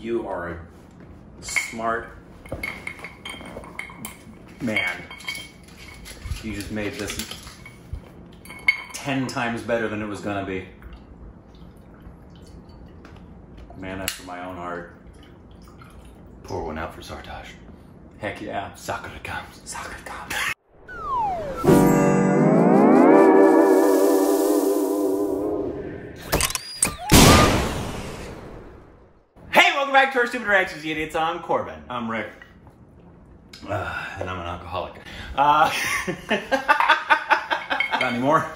You are a smart man. You just made this 10 times better than it was gonna be. Man after my own heart. Pour one out for Sartaj. Heck yeah. Sacred Games. Sacred Games. Welcome back to our Stupid Reactions, you idiots. I'm Corbin. I'm Rick. And I'm an alcoholic. Got any more?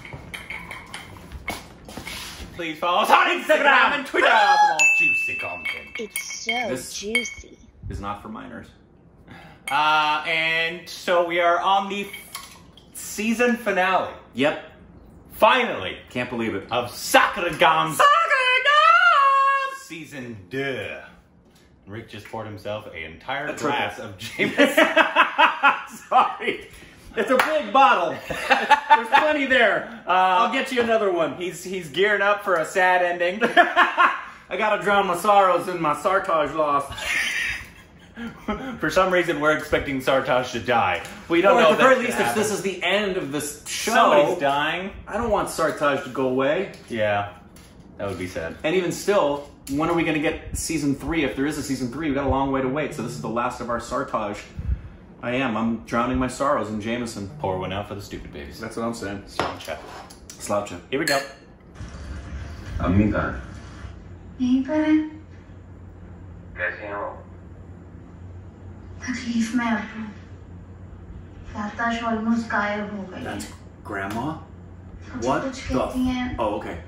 Please follow us on Instagram and Twitter for more juicy content. It's so juicy. It's not for minors. And so we are on the season finale. Yep. Finally. Can't believe it. Of Sacred Games. Season 2. Rick just poured himself an entire glass of Jameson. Sorry. It's a big bottle. There's plenty there. I'll get you another one. He's gearing up for a sad ending. I gotta drown my sorrows in my Sartaj loss. For some reason, we're expecting Sartaj to die. We don't know. At the very least, if this is the end of this show, somebody's dying. I don't want Sartaj to go away. Yeah, that would be sad. And even still, when are we going to get season 3? If there is a season 3, we've got a long way to wait. So this is the last of our Sartaj. I'm drowning my sorrows in Jameson. Pour one out for the stupid babies. That's what I'm saying. Sloucha. Sloucha. Here we go. Amiga. Neighbor. That's grandma? What the? Oh, okay.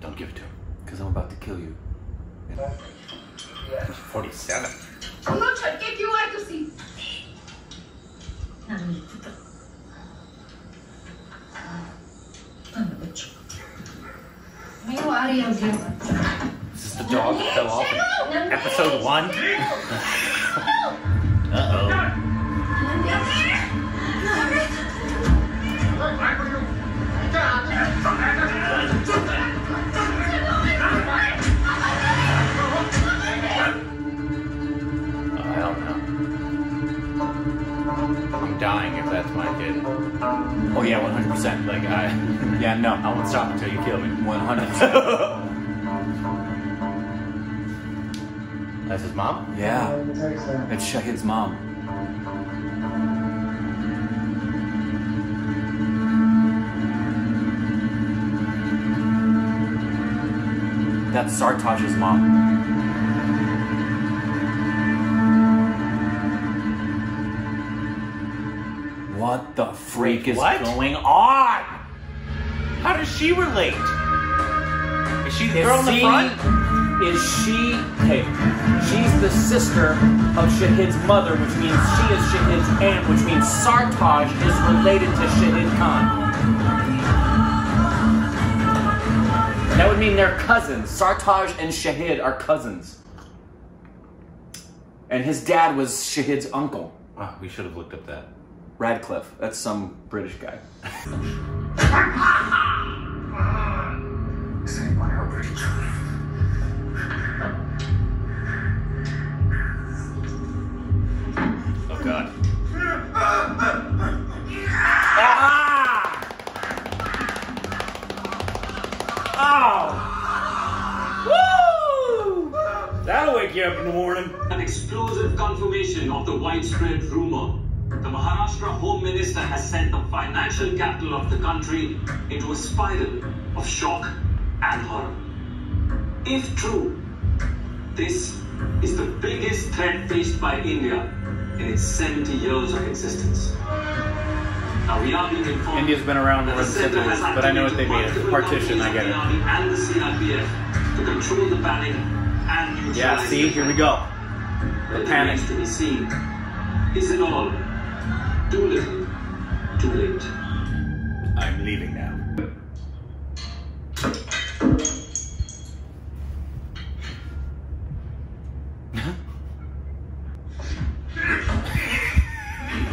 Don't give it to him, because I'm about to kill you. Yeah. Yeah. 47. I'm not trying to get you out of this. Is this the dog that fell off? Episode 1? Uh-oh. I don't know. I'm dying if that's my kid. Oh yeah, 100%. Like, yeah, no, I won't stop until you kill me. 100%. That's his mom? Yeah. It's Shahid's mom. That's Sartaj's mom. What the freak is going on? How does she relate? Is she the girl in the front? Hey, she's the sister of Shahid's mother, which means she is Shahid's aunt, which means Sartaj is related to Shahid Khan. That would mean they're cousins. Sartaj and Shahid are cousins. And his dad was Shahid's uncle. Oh, we should have looked up that. Radcliffe. That's some British guy. Does anyone help her? Oh God. Ah! Oh! Woo! That'll wake you up in the morning. An explosive confirmation of the widespread rumor. The Maharashtra Home Minister has sent the financial capital of the country into a spiral of shock and horror. If true, this is the biggest threat faced by India in its 70 years of existence. Now we are being informed. India's been around for centuries, but I know what they mean. Partition, I get it. And the CRPF to control the panic and yeah, see, here we go. The panic to be seen is in all too little, too late. I'm leaving now.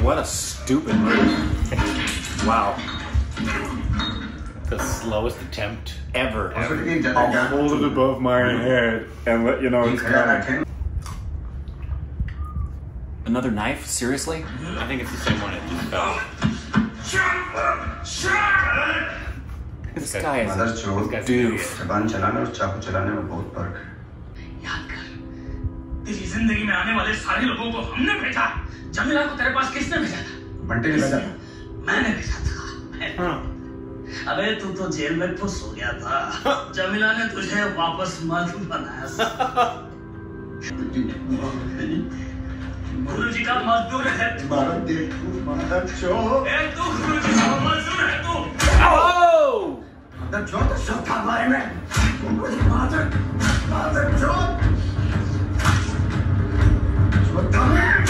What a stupid move. Wow. The slowest attempt ever. I'll hold it above my head and let you know it's coming. Another knife? Seriously? I think it's the same one. It just fell. This guy is a doof. तेरी जिंदगी में आने वाले सारे लोगों को हमने भेजा। जमीला को तेरे पास किसने भेजा था? बंटे ने भेजा। मैंने भेजा था। अबे तू तो जेल में फंस हो गया था। जमीला ने तुझे वापस मधु बनाया। गुरुजी का मजदूर है तू। भारत देख तू भारत चो। ए तू गुरुजी का मजदूर है तू। ओह! भारत चो तो सब थामारे में। भारत चो। What the heck?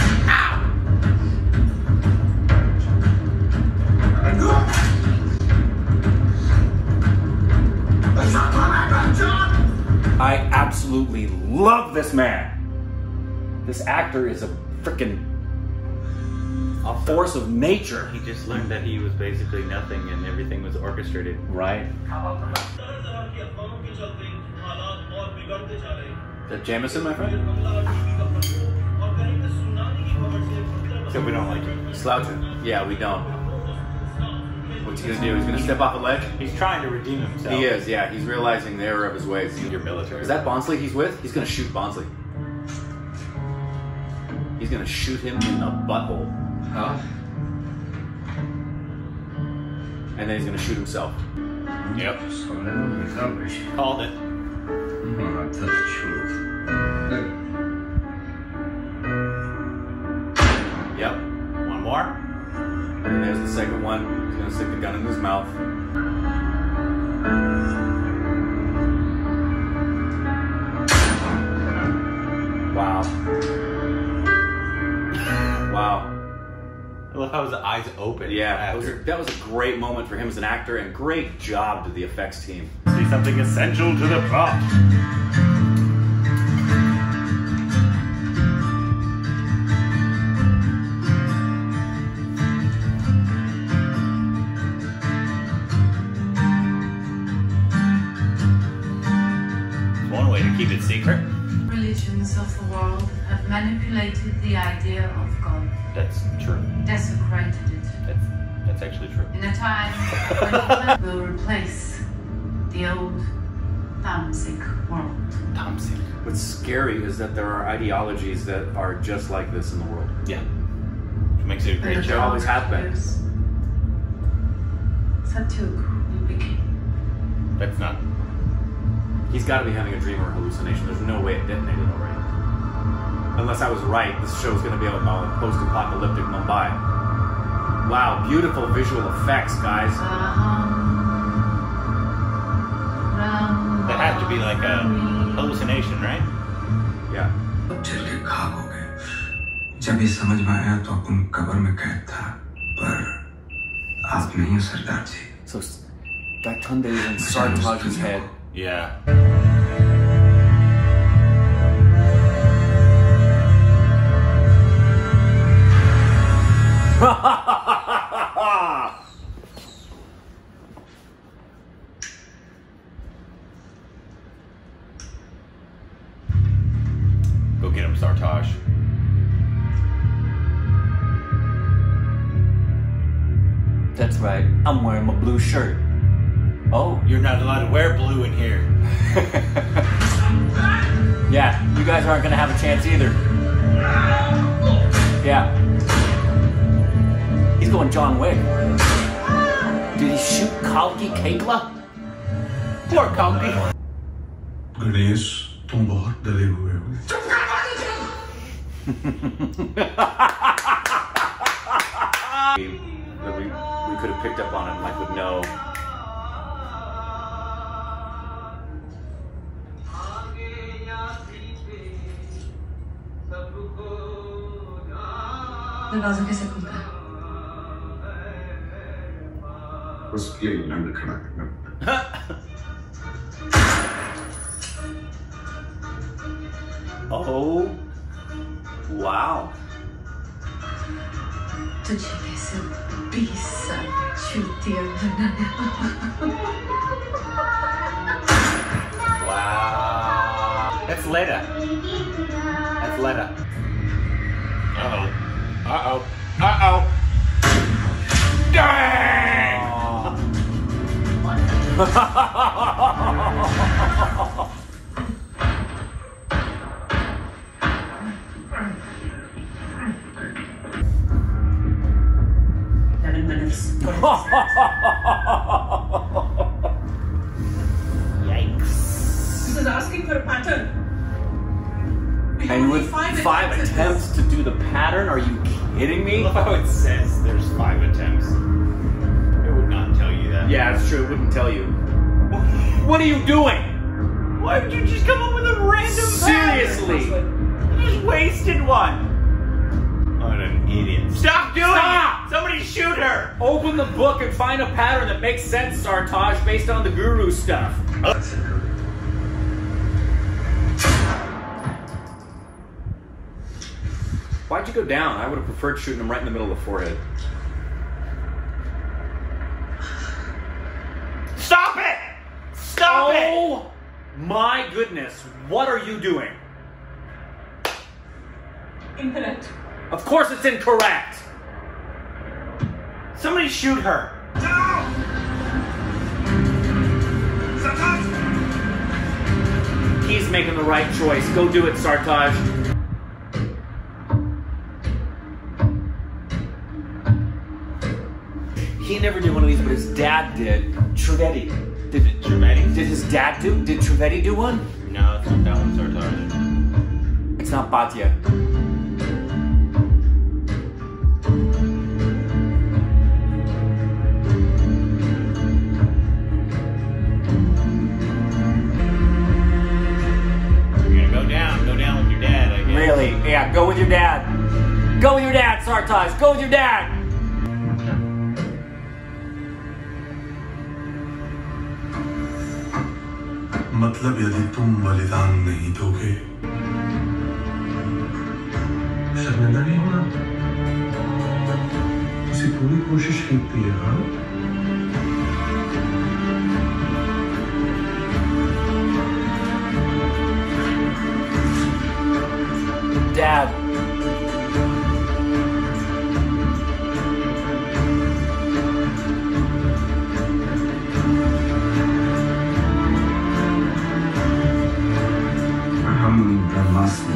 I absolutely love this man. This actor is a freaking force of nature. He just learned that he was basically nothing and everything was orchestrated. Right. Is that Jameson, my friend? So we don't like him. Slouching. Yeah, we don't. What's he gonna do? He's gonna step off a ledge? He's trying to redeem himself. He is, yeah. He's realizing the error of his ways. Senior military. Is that Bonsley he's with? He's gonna shoot Bonsley. He's gonna shoot him in the butthole. Huh? And then he's gonna shoot himself. Yep. Called it. Alright, that's the truth. Yep. One more. And there's the second one. He's gonna stick the gun in his mouth. Wow. Wow. I love how his eyes open. Yeah. That was a great moment for him as an actor, and great job to the effects team. See something essential to the plot. Keep it secret. Religions of the world have manipulated the idea of God. That's true. Desecrated it. That's actually true. In a time when God will replace the old Tamsic world. Tamsic. What's scary is that there are ideologies that are just like this in the world. Yeah. It makes it a great job. Always happens. That's not. He's got to be having a dream or a hallucination. There's no way it detonated already. Unless I was right, this show's going to be about post-apocalyptic Mumbai. Wow, beautiful visual effects, guys. That had to be like a hallucination, right? Yeah. So Gaitonde is in Sartaj's head. Yeah. Go get him, Sartaj. That's right. I'm wearing my blue shirt. Oh, you're not allowed to wear blue in here. Yeah, you guys aren't gonna have a chance either. Yeah. He's going John Wick. Did he shoot Kalki Koechlin? Poor Kalki. Ganesh, tum bahut dale hue ho. We could have picked up on it, like with no. Oh, wow. Tuđile se pisa, čutija na Wow. That's Leda. That's Leda. Uh-oh. Uh-oh. Uh-oh. Dang! Oh. Yikes. This is asking for a pattern. And with five attempts to do the pattern, are you kidding me? Look how it says there's 5 attempts. It would not tell you that. Yeah, it's true, it wouldn't tell you. What are you doing? Why would you just come up with a random Seriously? Pattern? You just wasted one. What an idiot. Stop doing it! Somebody shoot her! Open the book and find a pattern that makes sense, Sartaj, based on the guru stuff. Why'd you go down? I would have preferred shooting him right in the middle of the forehead. Stop it! Stop it! Oh my goodness, what are you doing? Incorrect. Of course it's incorrect! Somebody shoot her! No! He's making the right choice. Go do it, Sartaj. He never did one of these, but his dad did. Trivedi. Did his dad do? Did Trivedi do one? No, it's not that one, Sartaj. It's not Bhatia. Yeah, go with your dad. Go with your dad, Sartaj. Go with your dad. मतलब यदि तुम बलिदान नहीं दोगे, शर्मिंदा नहीं होना। इसे पूरी कोशिश करती है हाँ। Dad. I'm Brahmasmi.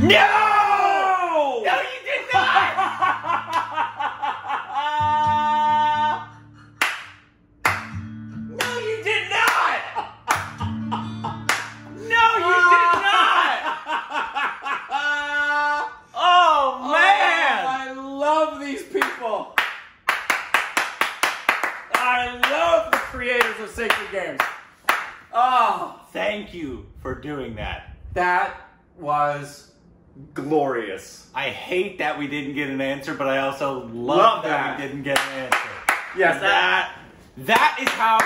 No! No, you did not! No, you did not! No, you did not! Oh, man! Oh, I love these people. I love the creators of Sacred Games. Oh, thank you for doing that. That was glorious. I hate that we didn't get an answer, but I also love that we didn't get an answer. Yes, that is how.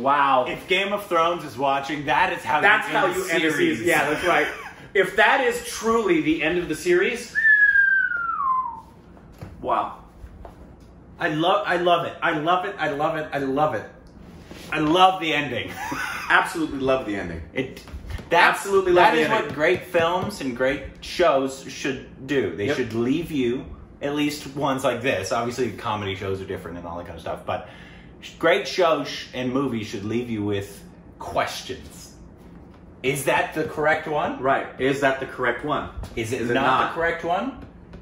Wow. If Game of Thrones is watching, that is how. That's how you end the series. Yeah, that's right. If that is truly the end of the series, wow. I love it. I love it. I love it. I love it. I love the ending. Absolutely love the ending. That is what great films and great shows should do. They should leave you, at least ones like this. Obviously, comedy shows are different and all that kind of stuff. But great shows and movies should leave you with questions. Is that the correct one? Right. Is that the correct one? Is it not the correct one?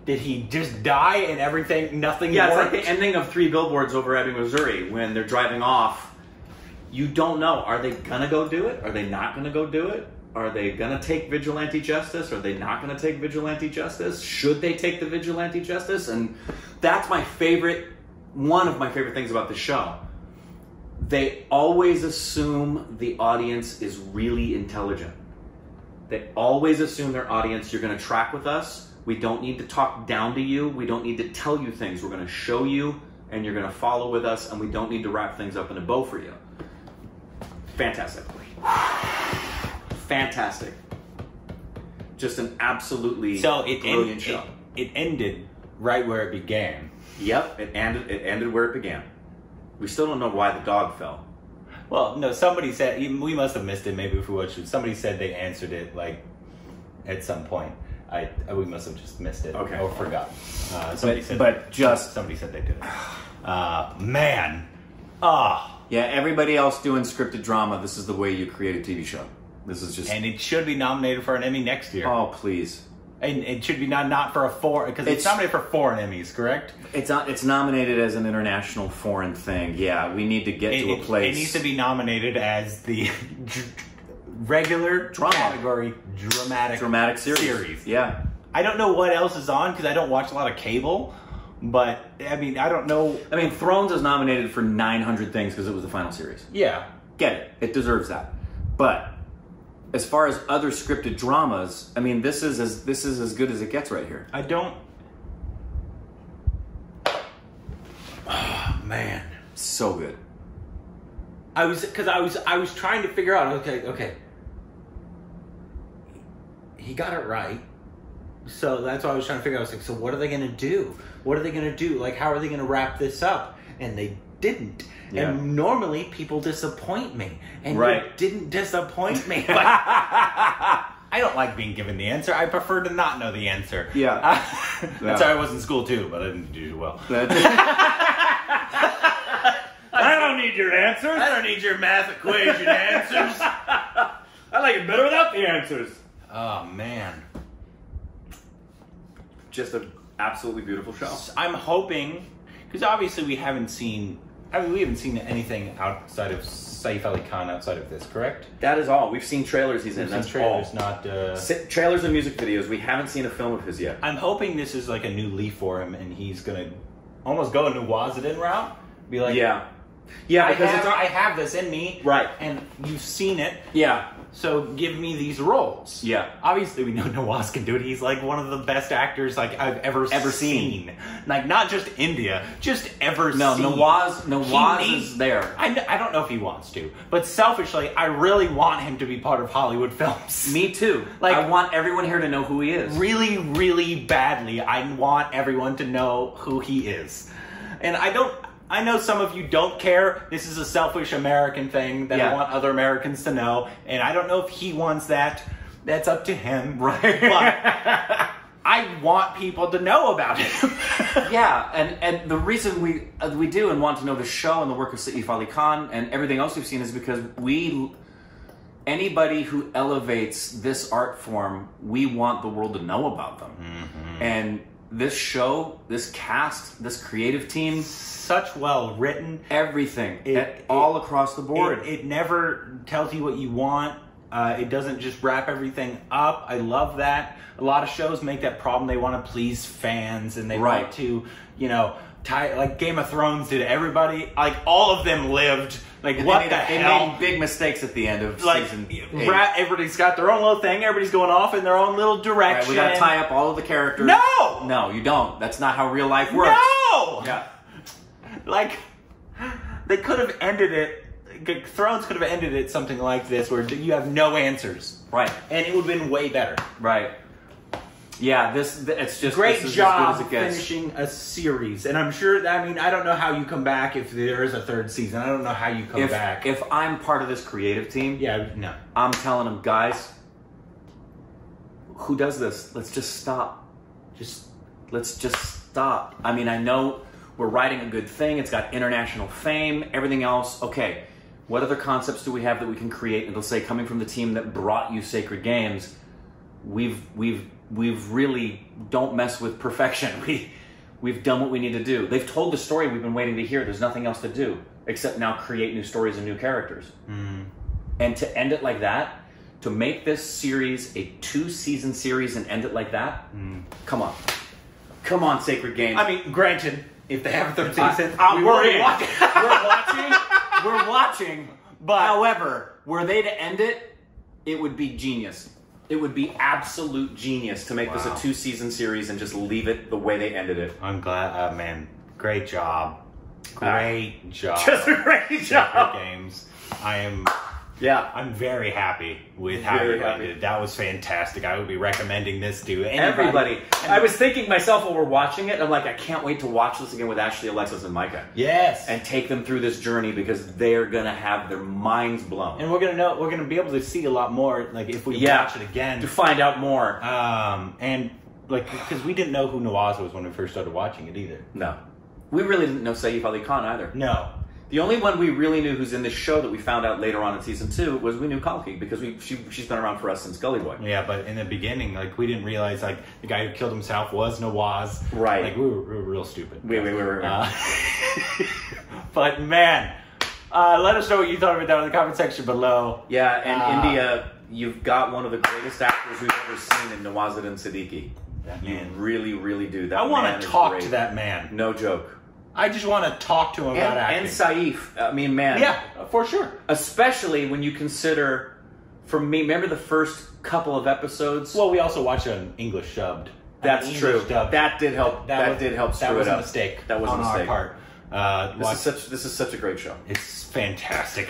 Did he just die and everything, nothing worked? It's like the ending of 3 Billboards Over Ebbing, Missouri, when they're driving off. You don't know. Are they going to go do it? Are they not going to go do it? Are they going to take vigilante justice? Are they not going to take vigilante justice? Should they take the vigilante justice? And that's my favorite, one of my favorite things about the show. They always assume the audience is really intelligent. They always assume their audience, you're going to track with us. We don't need to talk down to you. We don't need to tell you things. We're going to show you and you're going to follow with us, and we don't need to wrap things up in a bow for you. Fantastic. Fantastic. Just an absolutely brilliant show. It ended right where it began. Yep, it ended where it began. We still don't know why the dog fell. Well, no, somebody said, we must have missed it maybe if we watched it. Somebody said they answered it like at some point. We must have just missed it or forgot. Somebody said they did it. Man. Ah. Yeah, everybody else doing scripted drama, this is the way you create a TV show. This is just... And it should be nominated for an Emmy next year. Oh, please. And it should be not for a foreign... Because it's nominated for foreign Emmys, correct? It's nominated as an international foreign thing. Yeah, we need to get to a place... It needs to be nominated as the regular drama category dramatic series. Yeah. I don't know what else is on because I don't watch a lot of cable. But, I mean, I don't know... I mean, Thrones is nominated for 900 things because it was the final series. Yeah. Get it. It deserves that. But... As far as other scripted dramas, I mean, this is as good as it gets right here. I don't... Oh, man. So good. I was trying to figure out, okay. He got it right. So that's what I was trying to figure out. I was like, so what are they going to do? What are they going to do? Like, how are they going to wrap this up? And they didn't. Yeah. And normally people disappoint me, and you didn't disappoint me. But I don't like being given the answer. I prefer to not know the answer. Yeah, that's how I was in school too, but I didn't do well. I don't need your answers. I don't need your math equation answers. I like it better without the answers. Oh man, just an absolutely beautiful show. I'm hoping, because obviously we haven't seen. I mean, we haven't seen anything outside of Saif Ali Khan outside of this, correct? That is all. We've seen trailers he's in. That's trailers, all. Not, trailers and music videos. We haven't seen a film of his yet. I'm hoping this is like a new leaf for him, and he's going to almost go a Nawazuddin route. Be like, yeah, because I have this in me. Right. And you've seen it. Yeah. So give me these roles. Yeah. Obviously, we know Nawaz can do it. He's like one of the best actors like I've ever seen. Like not just India, just seen. No, Nawaz is there. I don't know if he wants to, but selfishly, I really want him to be part of Hollywood films. Me too. Like I want everyone here to know who he is. Really, really badly, I want everyone to know who he is, and I don't. I know some of you don't care. This is a selfish American thing that I want other Americans to know. And I don't know if he wants that. That's up to him. Right. But I want people to know about him. Yeah. And the reason we do and want to know the show and the work of Saif Ali Khan and everything else we've seen is because anybody who elevates this art form, we want the world to know about them. Mm-hmm. And... This show, this cast, this creative team, such well written, everything, all across the board. It never tells you what you want. It doesn't just wrap everything up. I love that. A lot of shows make that problem. They want to please fans, and they want to, you know, like Game of Thrones did. Everybody, like all of them, lived. Like what the hell? They made big mistakes at the end of season 8. Everybody's got their own little thing. Everybody's going off in their own little direction. Right, we got to tie up all of the characters. No, no, you don't. That's not how real life works. No. Yeah. Like they could have ended it. Thrones could have ended it something like this, where you have no answers. Right. And it would have been way better. Right. Yeah, it's just great job finishing a series, and I'm sure. I mean, I don't know how you come back if there is a third season. I don't know how you come back. If I'm part of this creative team, I'm telling them, guys, who does this? Let's just stop. Let's just stop. I mean, I know we're writing a good thing. It's got international fame, everything else. Okay, what other concepts do we have that we can create? And it'll say, coming from the team that brought you Sacred Games, we've really don't mess with perfection. We've done what we need to do. They've told the story we've been waiting to hear. There's nothing else to do except now create new stories and new characters. Mm. And to end it like that, to make this series a 2-season series and end it like that, come on. Come on, Sacred Games. I mean, granted, if they have a third season, we're in. Watching. We're watching. But however, were they to end it, it would be genius. It would be absolute genius to make this a 2-season series and just leave it the way they ended it. I'm glad, man. Great job. Great job. Just a great job. Sacred Games. I am. Yeah, I'm very happy with how you ended. That was fantastic. I would be recommending this to everybody. I was thinking myself while we're watching it, I'm like, I can't wait to watch this again with Ashley, Alexis, and Micah. Yes. And take them through this journey because they're going to have their minds blown. And we're going to know, we're going to be able to see a lot more, like, if we watch it again. To find out more. And, like, because we didn't know who Nawaz was when we first started watching it either. No. We really didn't know Saif Ali Khan either. No. The only one we really knew who's in this show that we found out later on in season 2 was we knew Kalki because she's been around for us since Gully Boy. Yeah, but in the beginning, like, we didn't realize, like, the guy who killed himself was Nawaz. Right. Like, we were real stupid. We were. But, man, let us know what you thought of it down in the comment section below. Yeah, and India, you've got one of the greatest actors we've ever seen in Nawazuddin Siddiqui. You really, really do. That I want to talk to that man. No joke. I just want to talk to him about acting. And Saif, I mean, man. Yeah, for sure. Especially when you consider, for me, remember the first couple of episodes? Well, we also watched an English dubbed. That's true. That did help. That did help screw it up. That was a mistake. That was a mistake on our part. This is such a great show. It's fantastic.